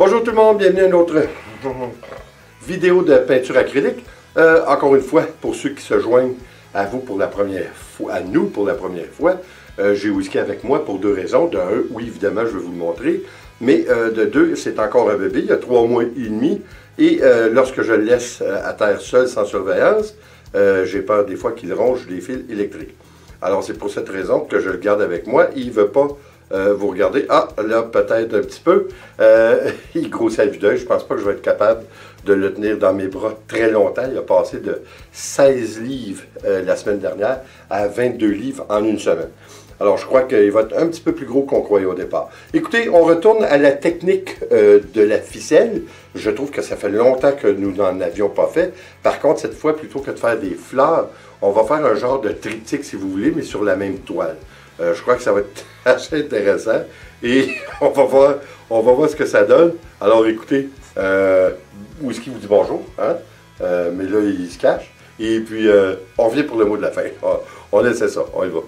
Bonjour tout le monde, bienvenue à une autre vidéo de peinture acrylique. Encore une fois, pour ceux qui se joignent à vous pour la première fois, à nous pour la première fois, j'ai whisky avec moi pour deux raisons. D'un, oui, évidemment, je vais vous le montrer, mais de deux, c'est encore un bébé, il y a 3 mois et demi, et lorsque je le laisse à terre seul, sans surveillance, j'ai peur des fois qu'il ronge les fils électriques. Alors c'est pour cette raison que je le garde avec moi, il ne veut pas vous regardez, ah, là, peut-être un petit peu, il grossit à vue d'œil. Je ne pense pas que je vais être capable de le tenir dans mes bras très longtemps. Il a passé de 16 livres la semaine dernière à 22 livres en une semaine. Alors, je crois qu'il va être un petit peu plus gros qu'on croyait au départ. Écoutez, on retourne à la technique de la ficelle. Je trouve que ça fait longtemps que nous n'en avions pas fait. Par contre, cette fois, plutôt que de faire des fleurs, on va faire un genre de triptyque, si vous voulez, mais sur la même toile. Je crois que ça va être assez intéressant et on va voir ce que ça donne. Alors écoutez, Whisky vous dit bonjour, hein? Mais là il se cache. Et puis on revient pour le mot de la fin. On laisse ça, on y va.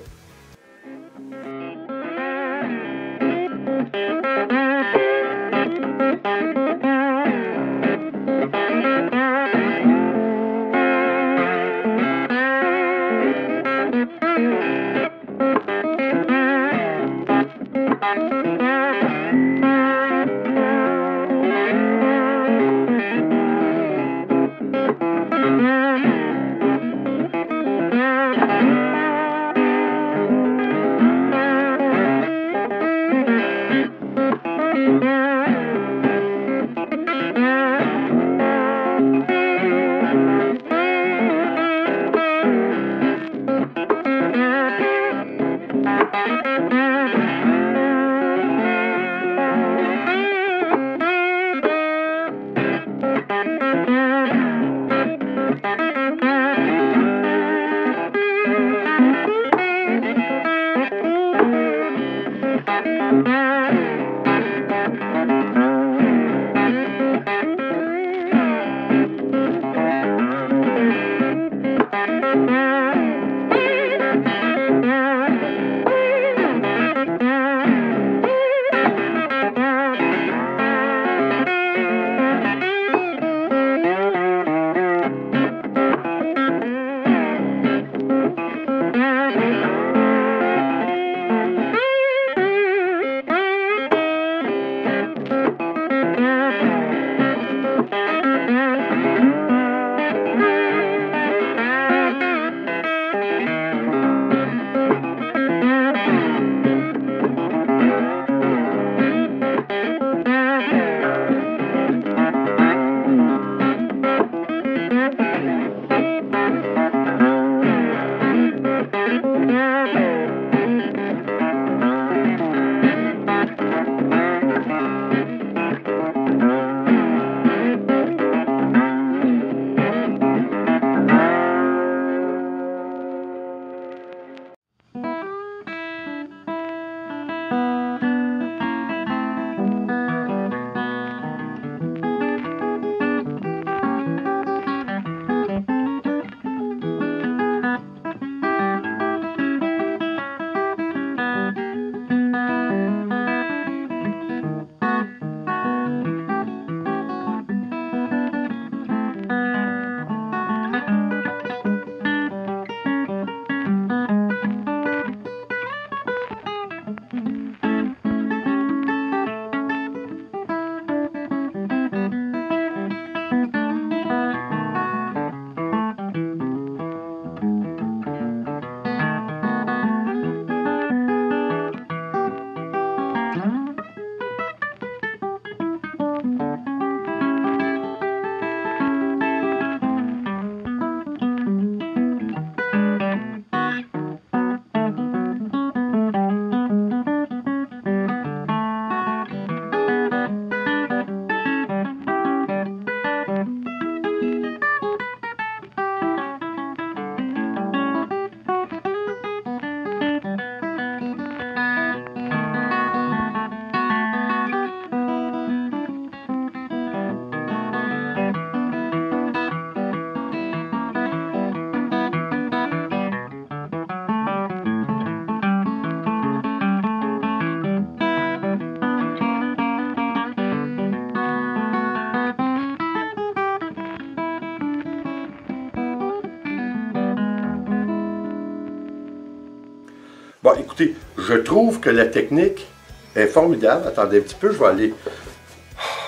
Bon, écoutez, je trouve que la technique est formidable. Attendez un petit peu, je vais aller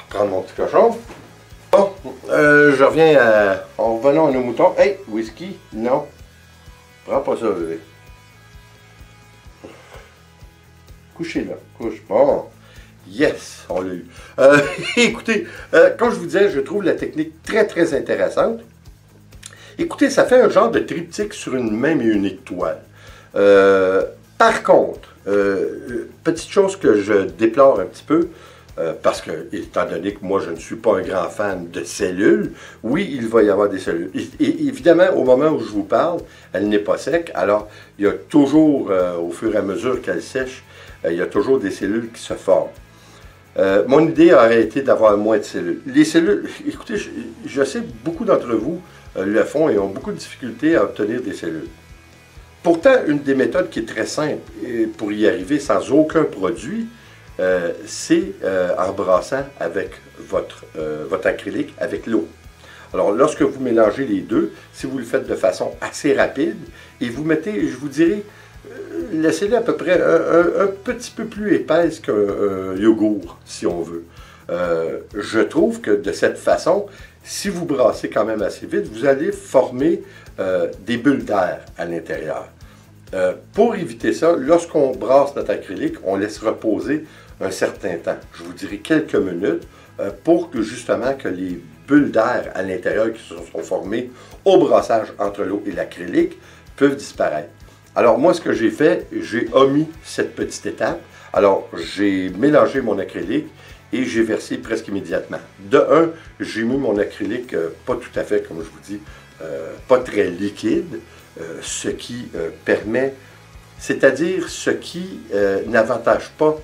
prendre mon petit cochon. Bon, je reviens à... En revenant à nos moutons. Hey, whisky, non. Prends pas ça, bébé. Couchez là, couche. Bon. Yes, on l'a eu. Écoutez, comme je vous disais, je trouve la technique très, très intéressante. Écoutez, ça fait un genre de triptyque sur une même et unique toile. Par contre, petite chose que je déplore un petit peu, parce que, étant donné que moi, je ne suis pas un grand fan de cellules, oui, il va y avoir des cellules. Et évidemment, au moment où je vous parle, elle n'est pas sec. Alors, il y a toujours, au fur et à mesure qu'elle sèche, il y a toujours des cellules qui se forment. Mon idée aurait été d'avoir moins de cellules. Les cellules, écoutez, je sais que beaucoup d'entre vous le font et ont beaucoup de difficultés à obtenir des cellules. Pourtant, une des méthodes qui est très simple pour y arriver sans aucun produit, c'est en brassant avec votre acrylique avec l'eau. Alors, lorsque vous mélangez les deux, si vous le faites de façon assez rapide, et vous mettez, je vous dirais, laissez-le à peu près un petit peu plus épaisse qu'un yogourt, si on veut. Je trouve que de cette façon, si vous brassez quand même assez vite, vous allez former des bulles d'air à l'intérieur. Pour éviter ça, lorsqu'on brasse notre acrylique, on laisse reposer un certain temps, je vous dirais quelques minutes, pour que justement que les bulles d'air à l'intérieur qui se sont formées au brassage entre l'eau et l'acrylique peuvent disparaître. Alors moi, ce que j'ai fait, j'ai omis cette petite étape. Alors j'ai mélangé mon acrylique et j'ai versé presque immédiatement. De un, j'ai mis mon acrylique pas tout à fait, comme je vous dis, pas très liquide, ce qui permet, c'est-à-dire ce qui n'avantage pas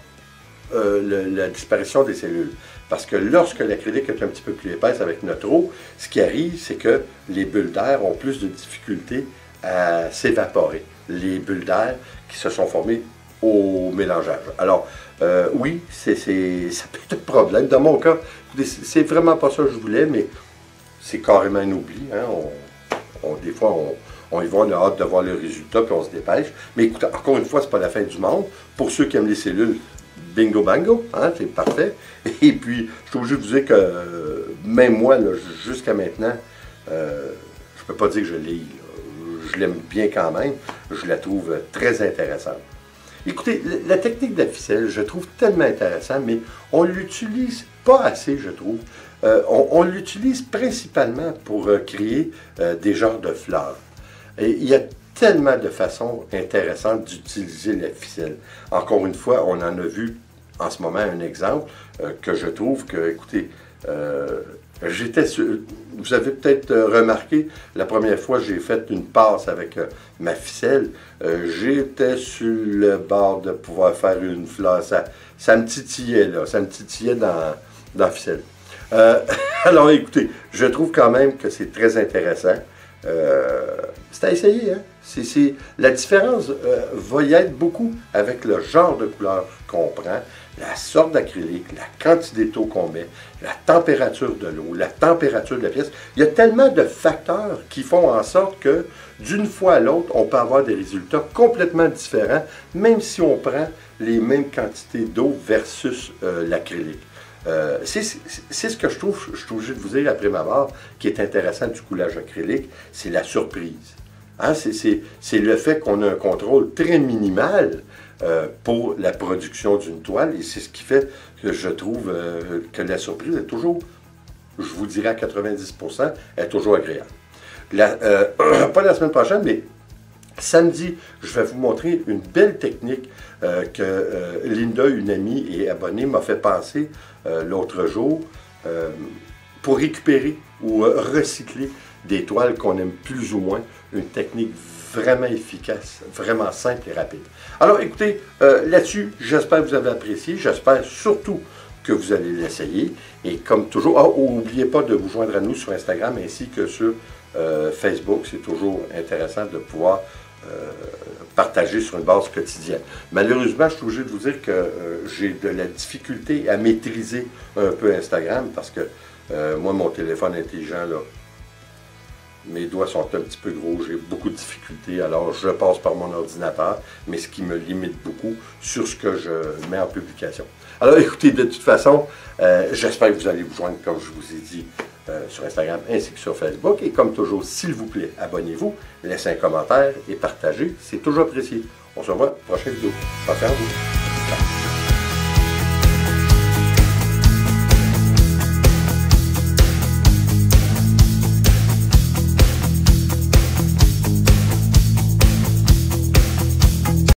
la disparition des cellules. Parce que lorsque l'acrylique est un petit peu plus épaisse avec notre eau, ce qui arrive, c'est que les bulles d'air ont plus de difficultés à s'évaporer. Les bulles d'air qui se sont formées au mélangeage. Alors, oui, ça peut être un problème. Dans mon cas, c'est vraiment pas ça que je voulais, mais c'est carrément un oubli. Hein? Des fois, on y va, on a hâte de voir le résultat, puis on se dépêche. Mais écoutez, encore une fois, c'est pas la fin du monde. Pour ceux qui aiment les cellules, bingo bango, hein? C'est parfait. Et puis, je suis obligé de vous dire que même moi, jusqu'à maintenant, je peux pas dire que je l'ai. Je l'aime bien quand même, je la trouve très intéressante. Écoutez, la technique de la ficelle, je trouve tellement intéressante, mais on l'utilise pas assez, je trouve. On l'utilise principalement pour créer des genres de fleurs. Et il y a tellement de façons intéressantes d'utiliser la ficelle. Encore une fois, on en a vu en ce moment un exemple que je trouve que, écoutez, j'étais sûr, vous avez peut-être remarqué, la première fois j'ai fait une passe avec ma ficelle, j'étais sur le bord de pouvoir faire une fleur, ça me titillait là, ça me titillait dans la ficelle. Alors écoutez, je trouve quand même que c'est très intéressant, c'est à essayer, hein? La différence va y être beaucoup avec le genre de couleur qu'on prend, la sorte d'acrylique, la quantité d'eau qu'on met, la température de l'eau, la température de la pièce. Il y a tellement de facteurs qui font en sorte que, d'une fois à l'autre, on peut avoir des résultats complètement différents, même si on prend les mêmes quantités d'eau versus l'acrylique. C'est ce que je trouve obligé de vous dire après ma barre, qui est intéressant du coulage acrylique, c'est la surprise. Hein? C'est le fait qu'on a un contrôle très minimal pour la production d'une toile, et c'est ce qui fait que je trouve que la surprise est toujours, je vous dirais à 90%, est toujours agréable. Pas la semaine prochaine, mais samedi, je vais vous montrer une belle technique que Linda, une amie et abonnée, m'a fait passer l'autre jour pour récupérer ou recycler des toiles qu'on aime plus ou moins, une technique vraiment efficace, vraiment simple et rapide. Alors écoutez, là-dessus, j'espère que vous avez apprécié, j'espère surtout que vous allez l'essayer, et comme toujours, n'oubliez pas de vous joindre à nous sur Instagram ainsi que sur Facebook, c'est toujours intéressant de pouvoir partager sur une base quotidienne. Malheureusement, je suis obligé de vous dire que j'ai de la difficulté à maîtriser un peu Instagram, parce que moi, mon téléphone intelligent, là, Mes doigts sont un petit peu gros, j'ai beaucoup de difficultés, alors je passe par mon ordinateur, mais ce qui me limite beaucoup sur ce que je mets en publication. Alors écoutez, de toute façon, j'espère que vous allez vous joindre, comme je vous ai dit, sur Instagram ainsi que sur Facebook. Et comme toujours, s'il vous plaît, abonnez-vous, laissez un commentaire et partagez, c'est toujours apprécié. On se revoit dans la prochaine vidéo. Pensez à vous.